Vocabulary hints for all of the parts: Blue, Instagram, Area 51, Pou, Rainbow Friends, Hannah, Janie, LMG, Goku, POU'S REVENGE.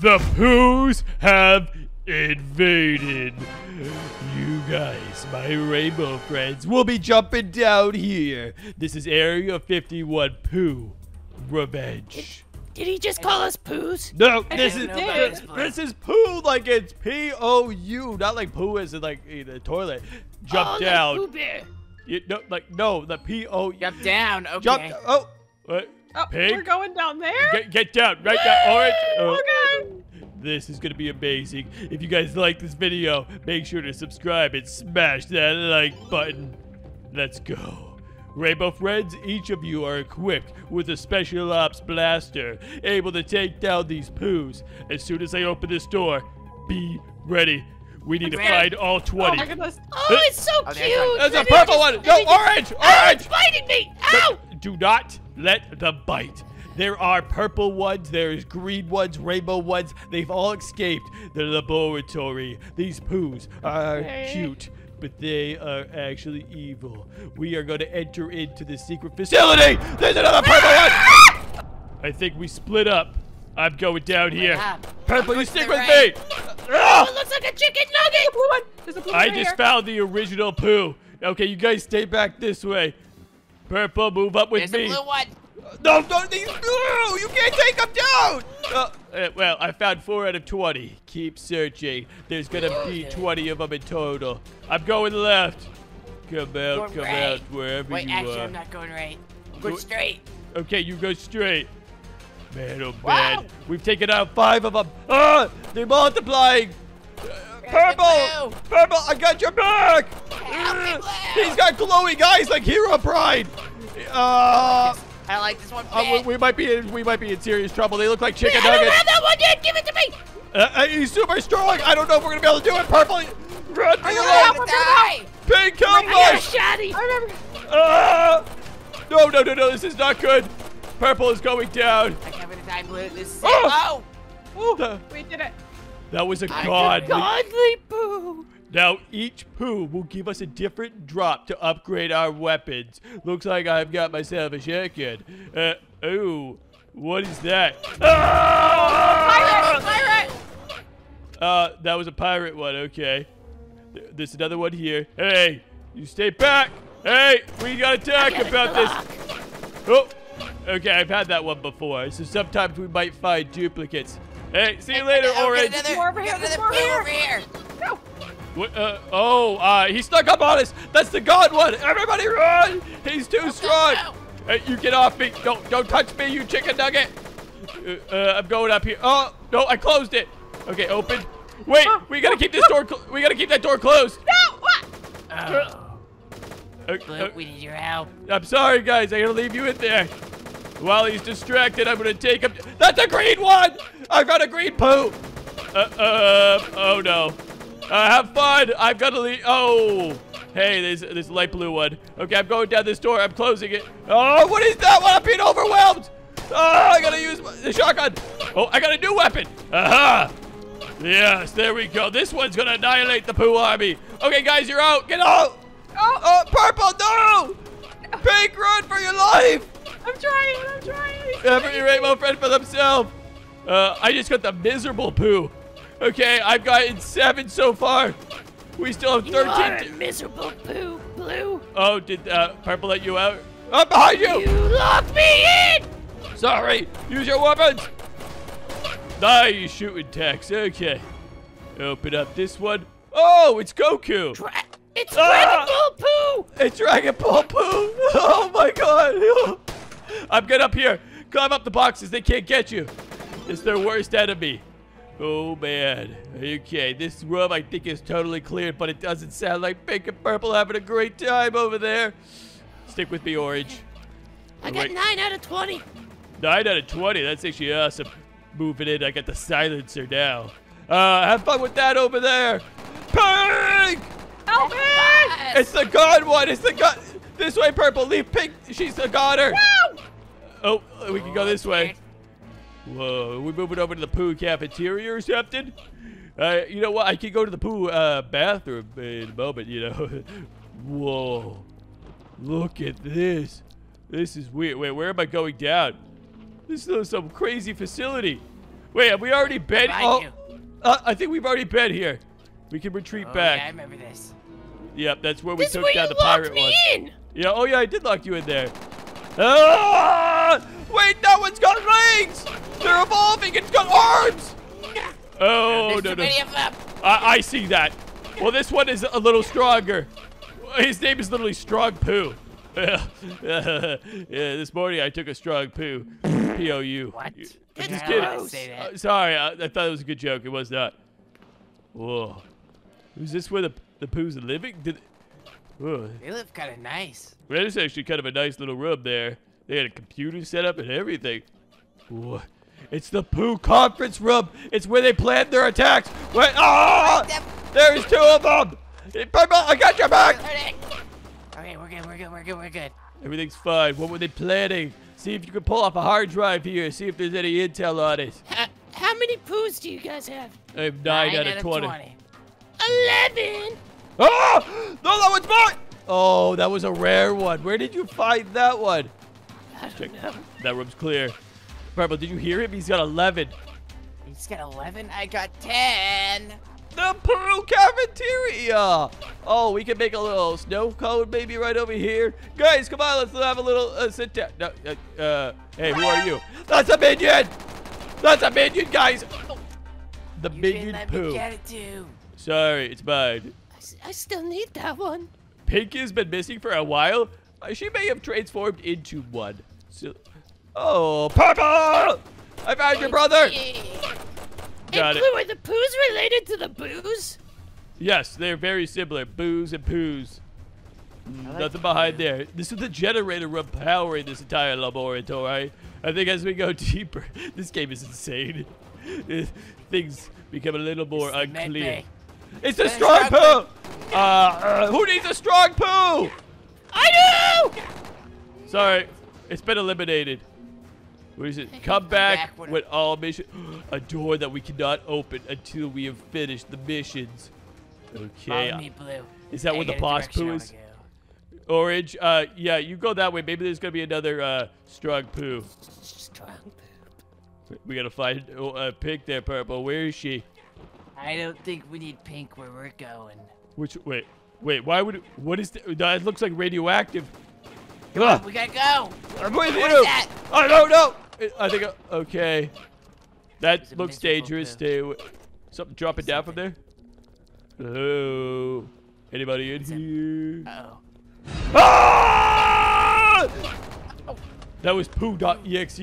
The Poohs have invaded. You guys, my rainbow friends, will be jumping down here. This is Area 51 Pooh Revenge. Did he just call us Poohs? No, this is Pooh, like it's P-O-U, not like Pooh is in like in the toilet. Jump down. Like Pooh Bear. The P-O-U. Jump down. Okay. Jump. Oh. What? Oh, we're going down there? Get down, right down, orange. Okay. This is gonna be amazing. If you guys like this video, make sure to subscribe and smash that like button. Let's go. Rainbow Friends, each of you are equipped with a Special Ops Blaster, able to take down these Poohs. As soon as I open this door, be ready. We need to find all 20. Oh my goodness. Oh, it's so cute. There's a purple one. No, orange, orange. It's biting me. Ow. Do not let them bite. There are purple ones, there's green ones, rainbow ones. They've all escaped the laboratory. These Poohs are cute, but they are actually evil. We are going to enter into the secret facility. There's another purple one. I think we split up. I'm going down here. Purple, you stick with me. It looks like a chicken nugget. There's a blue one. I just found the original Pooh. Okay, you guys stay back this way. Purple, move up with me. There's a blue one. No, you can't take them down. Well, I found 4 out of 20. Keep searching. There's going to be 20 of them in total. I'm going left. Come out, wherever you are. Wait, actually, I'm not going right. I'm going straight. Okay, you go straight. Man, oh, man. We've taken out 5 of them. Ah, they're multiplying. Purple, I got your back. He's got glowing eyes like Hero Pride. I like this one. We might be in serious trouble. They look like chicken nuggets. I don't have that one yet. Give it to me. He's super strong. I don't know if we're gonna be able to do it. Purple, run for your life. Pink, come on. No. This is not good. Purple is going down. I'm gonna die, blue. This is we did it. That was a godly Pooh. Now, each Pooh will give us a different drop to upgrade our weapons. Looks like I've got myself a shotgun. What is that? Pirate! That was a pirate one, okay. There's another one here. Hey, you stay back. Hey, we gotta talk about this. Oh, okay, I've had that one before. So sometimes we might find duplicates. Hey, see you later, Orange. There's more over here. No. What, he snuck up on us. That's the god one. Everybody run. He's too strong. Hey, you get off me. Don't touch me, you chicken nugget. I'm going up here. Oh, no, I closed it. Okay, open. Wait, we got to keep this door. We got to keep that door closed. No. What? Luke, we need your help. I'm sorry, guys. I got to leave you in there. While he's distracted, I'm gonna take him. That's a green one! I got a green Pooh! Oh no. Have fun! I've gotta leave. Oh! Hey, there's a light blue one. Okay, I'm going down this door. I'm closing it. Oh, what is that one? I'm being overwhelmed! Oh, I gotta use the shotgun. Oh, I got a new weapon! Aha! Yes, there we go. This one's gonna annihilate the Pooh army. Okay, guys, you're out. Get out! Oh, purple, no! Pink, run for your life! I'm trying. Every rainbow friend for themselves. I just got the miserable Pooh. Okay, I've gotten 7 so far. We still have 13. You are a miserable Pooh, Blue. Oh, did Purple let you out? I'm behind you. You locked me in. Sorry. Use your weapons. Nice shooting, Tex. Okay. Open up this one. Oh, it's Goku. It's Dragon Ball Pooh. It's Dragon Ball Pooh. Oh, my God. I'm good up here. Climb up the boxes. They can't get you. It's their worst enemy. Oh, man. Okay, this room, I think, is totally cleared, but it doesn't sound like Pink and Purple having a great time over there. Stick with me, Orange. I got 9 out of 20. 9 out of 20? That's actually awesome. Moving in. I got the silencer now. Have fun with that over there. Pink! Help me! It's the god one. It's the god. This way, Purple. Leave Pink. She's the godder. Woo! Oh, we can go this way. Whoa, are we moving over to the Pooh cafeteria or something? You know what? I could go to the Pooh bathroom in a moment, you know. Whoa. Look at this. This is weird. Wait, where am I going down? This is some crazy facility. Wait, have we already been? Oh, I think we've already been here. We can retreat back. Yeah, I remember this. Yep, that's where we took down the pirate one. Yeah. Oh yeah, I did lock you in there. Ah! Wait, no one's got legs. They're evolving. It's got arms. Oh no no! I see that. Well, this one is a little stronger. His name is literally Strong Poo. Yeah, this morning I took a strong poo. P-O-U. What? Just kidding. Sorry, I thought it was a good joke. It was not. Whoa. Is this where the poos are living? They live kind of nice. Well, that is actually kind of a nice little room there. They had a computer set up and everything. Whoa. It's the poo conference room. It's where they plan their attacks. Wait. Oh! There's two of them. I got your back. Okay, we're good. Everything's fine. What were they planning? See if you can pull off a hard drive here. See if there's any intel on it. How many poos do you guys have? I have 9 out of 20. 11! Oh! No, that one's mine! Oh, that was a rare one. Where did you find that one? I don't know. That room's clear. Purple, did you hear him? He's got 11. He's got 11? I got 10. The Poo Cafeteria! Oh, we can make a little snow cone maybe right over here. Guys, come on, let's have a little sit down. No, hey, who are you? That's a minion! That's a minion, guys! The minion poo. Sorry, it's mine. I still need that one. Pink has been missing for a while. She may have transformed into one. So, oh, Purple! I found your brother! Got it. Are the poos related to the boos? Yes, they're very similar. Boos and poos. Like nothing behind there. This is the generator room powering this entire laboratory. I think as we go deeper, this game is insane. Things become a little more unclear. It's a strong poo! Who needs a strong poo? I do! Sorry, it's been eliminated. What is it? Come back with all missions. A door that we cannot open until we have finished the missions. Okay. Follow me, Blue. Is that where the boss poo is? Orange. Yeah, you go that way. Maybe there's gonna be another strong poo. Strong poo. We gotta find Pink there, Purple. Where is she? I don't think we need Pink where we're going. Which? Wait. Why would? What is that? It looks like radioactive. Come on, we gotta go. I'm with you. I don't know. I think. Okay. That looks dangerous. Stay away. Something dropping down from there. Hello. Anybody in here? Uh-oh. Ah! That was poo.exe. What is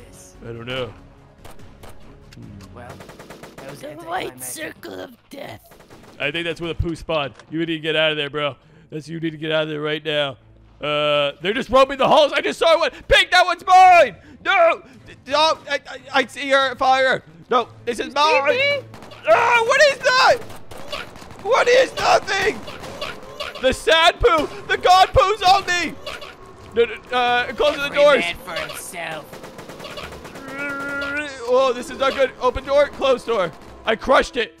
this? I don't know. Well, that was the white circle of death. I think that's where the poo spawned. You need to get out of there, bro. You need to get out of there right now. They're just roaming the halls. I just saw one. Pink, that one's mine. No, no, I see her fire. No, this is mine. Oh, what is that? What is nothing? The sad poo, the god poo's on me. Close the doors. Man for himself. Oh, this is not good. Open door, closed door. I crushed it.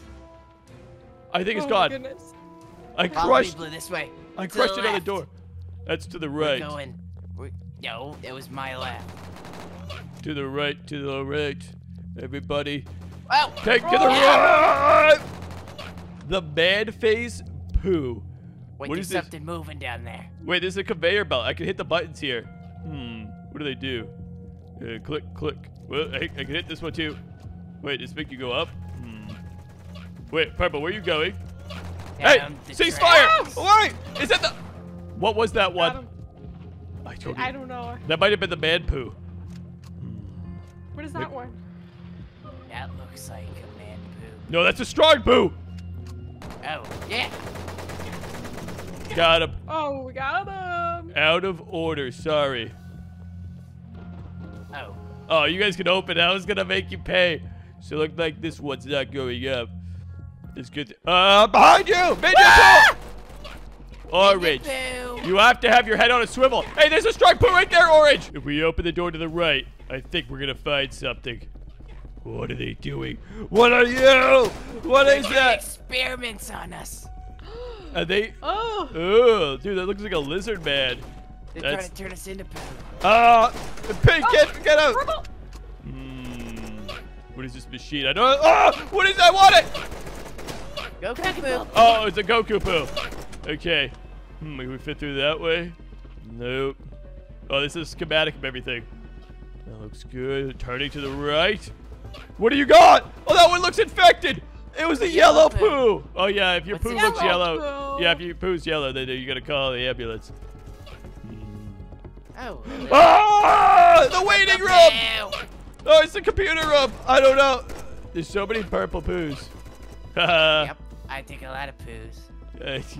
I think it's gone. Goodness. I crushed. This way. I crushed it on the door. That's to the right. We're going. No, it was my left. To the right. Everybody, take to the right. The bad face poo. Wait, what is something this? Moving down there. Wait, this is a conveyor belt. I can hit the buttons here. What do they do? Click. Well, I can hit this one too. Wait, does this make you go up? Wait, Purple, where are you going? Down hey, cease fire! Wait, is that the? What was that one? I don't know. That might have been the man poo. What is that one? That looks like a man poo. No, that's a strong poo. Oh, yeah. Got him. Oh, we got him. Out of order, sorry. Oh. Oh, you guys can open. I was gonna make you pay. So it looked like this one's not going up. It's good. Behind you! Orange, you have to have your head on a swivel. Hey, there's a strong poo right there, Orange. If we open the door to the right, I think we're gonna find something. What are they doing? What are you? What is that? Experiments on us. Are they? Oh, dude, that looks like a lizard man. They're trying to turn us into poo. Pink, get out. What is this machine? I don't. Oh, what is that? I want it. Goku poo. Oh, it's a Goku poo. Okay. Can we fit through that way? Nope. Oh, this is a schematic of everything. That looks good. Turning to the right. What do you got? Oh, that one looks infected. It was the yellow poo. Oh yeah, if your poo looks yellow. Yeah, if your poo's yellow, then you gotta call the ambulance. Oh. Ah! The waiting room. Oh, it's the computer room. I don't know. There's so many purple poos. Yep, I take a lot of poos. There's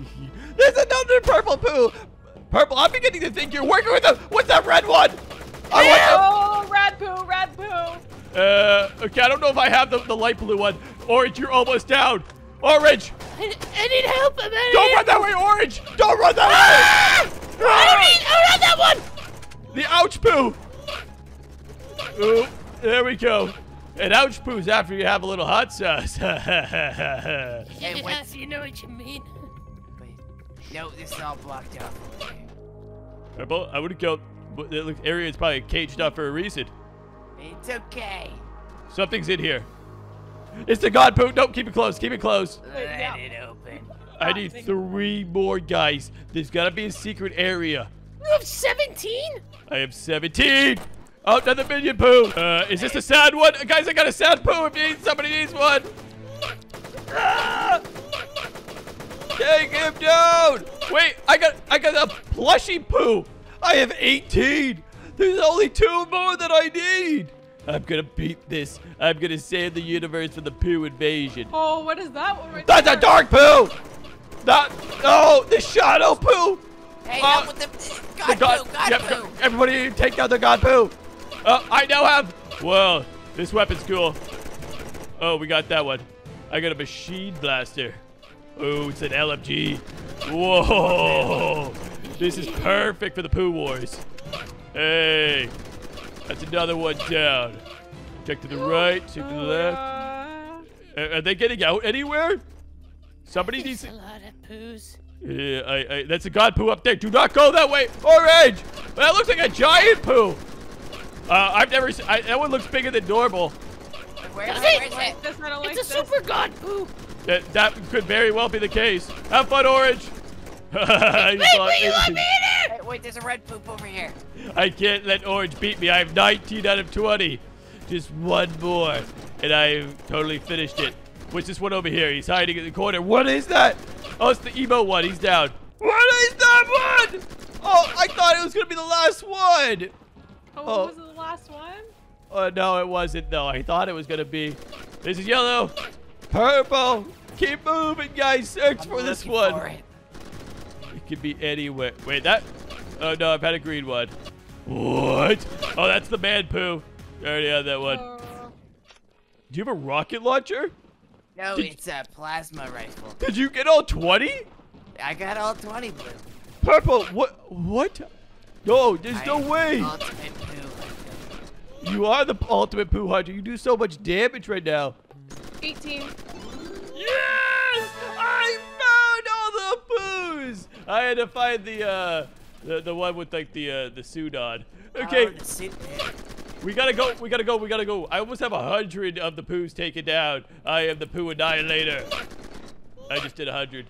another purple poo. Purple. I'm beginning to think you're working with them. What's that red one? Oh, red poo, red poo. Okay, I don't know if I have the light blue one. Orange, you're almost down. Orange. I need help. Don't run that way, Orange. Don't run that way. I don't run that one. The ouch poo. Ooh, there we go. And ouch poos after you have a little hot sauce. Hey, once you know what you mean. Wait. No, this is all blocked out. Purple, I wouldn't go. The area is probably caged up for a reason. It's okay. Something's in here. It's the god poo. Nope, keep it closed. Keep it closed. Let it open. I need three more guys. There's got to be a secret area. You have 17? I have 17. Oh, another minion poo. Is this a sad one? Guys, I got a sad poo if somebody needs one. Ah! Take him down. Wait, I got a plushie poo. I have 18. There's only 2 more that I need. I'm going to beat this. I'm going to save the universe from the poo invasion. Oh, what is that one right That's there? A dark poo. The shadow poo. Hey, not with the god poo, god poo. Everybody take down the god poo. I now have... Whoa, this weapon's cool. Oh, we got that one. I got a machine blaster. Oh, it's an LMG. Whoa. This is perfect for the poo wars. Hey. That's another one down. Check to the right, check to the left. Are they getting out anywhere? Somebody needs... a lot of poos. Yeah, that's a god poo up there. Do not go that way. Orange! That looks like a giant poo. I've never seen... that one looks bigger than normal. Where is it? It's a super god poo. That could very well be the case. Have fun, Orange. Wait, there's a red poop over here. I can't let Orange beat me. I have 19 out of 20. Just one more. And I totally finished it. What's this one over here? He's hiding in the corner. What is that? Oh, it's the emo one. He's down. What is that one? Oh, I thought it was going to be the last one. Oh, was it the last one? Oh, no, it wasn't, though. I thought it was going to be. This is yellow. Purple. Keep moving, guys. Search for this one. It could be anywhere. Wait, that? Oh, no, I've had a green one. What? Oh, that's the man poo. I already had that one. Do you have a rocket launcher? No, it's a plasma rifle. Did you get all 20? I got all 20, Blue. Purple, what? No, there's no way. Ultimate poo. You are the ultimate poo hunter. You do so much damage right now. 18. Yes! I found all the poos. I had to find the one with like the suit on. Okay. We gotta go, we gotta go, we gotta go. I almost have 100 of the poos taken down. I am the poo annihilator. I just did 100.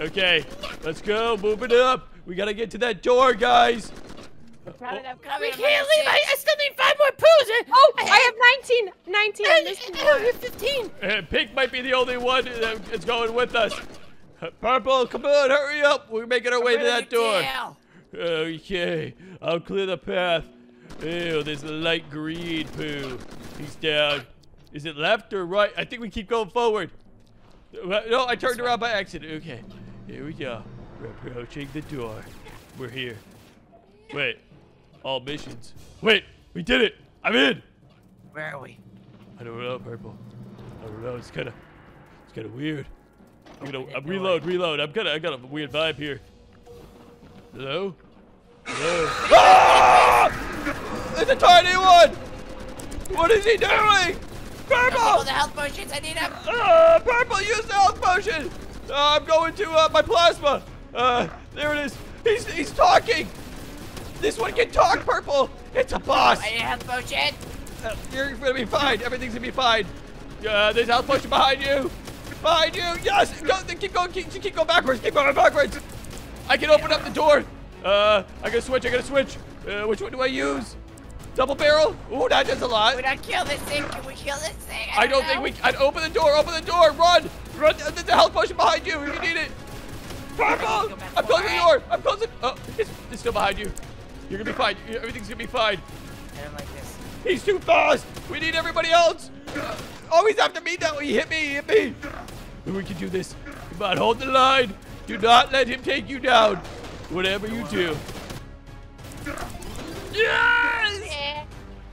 Okay, let's go, move it up. We gotta get to that door, guys. We can't leave, I still need 5 more poos. Oh, I have 19. I have 15. Pink might be the only one that's going with us. Purple, come on, hurry up. We're making our way to that door. Okay, I'll clear the path. Ew, there's a light green poo. He's down. Is it left or right? I think we keep going forward. No, I turned around by accident. Okay, here we go. We're approaching the door. We're here. Wait, all missions. Wait, we did it. I'm in. Where are we? I don't know, Purple. I don't know. It's kind of weird. I'm reload. I got a weird vibe here. Hello? Hello? Ah! It's a tiny one! What is he doing? Purple! The health potions, I need them! Purple, use the health potion! I'm going to my plasma! There it is! He's talking! This one can talk, Purple! It's a boss! I need a health potion! You're gonna be fine. Everything's gonna be fine. There's house pushing behind you. Behind you. Yes. Go, keep going. Keep going backwards. Keep going backwards. I can open up the door. I gotta switch. Which one do I use? Double barrel? Ooh, that does a lot. Would I kill this thing? Can we kill this thing? I don't think we. I'd open the door. Run. There's a health potion behind you. You need it. Purple. I'm closing the door. Oh, it's still behind you. You're gonna be fine. Everything's gonna be fine. I don't like this. He's too fast. We need everybody else. Always have to meet that. He hit me. We can do this. Come on, hold the line. Do not let him take you down. Whatever you do. Yes! Yeah.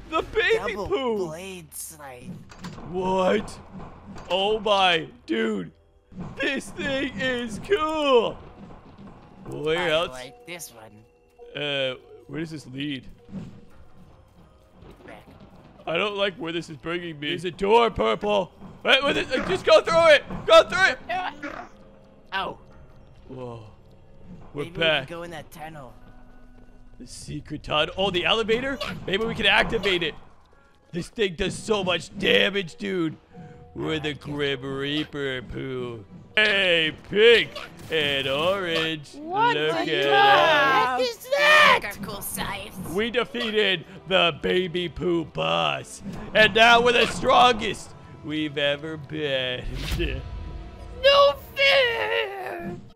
The baby poo. Blade slide. What? Oh my, dude. This thing is cool. Where else? I like this one. Where does this lead? Back. I don't like where this is bringing me. There's a door, Purple. Wait, with it, just go through it. Go through it. Ow. Whoa. We're back. Maybe we can go in that tunnel. The secret tunnel. Oh, the elevator? Maybe we can activate it. This thing does so much damage, dude. We're the Grim Reaper, Pooh. Hey, pink and orange. What is that? We defeated the baby Pooh boss. And now we're the strongest we've ever been. No fair!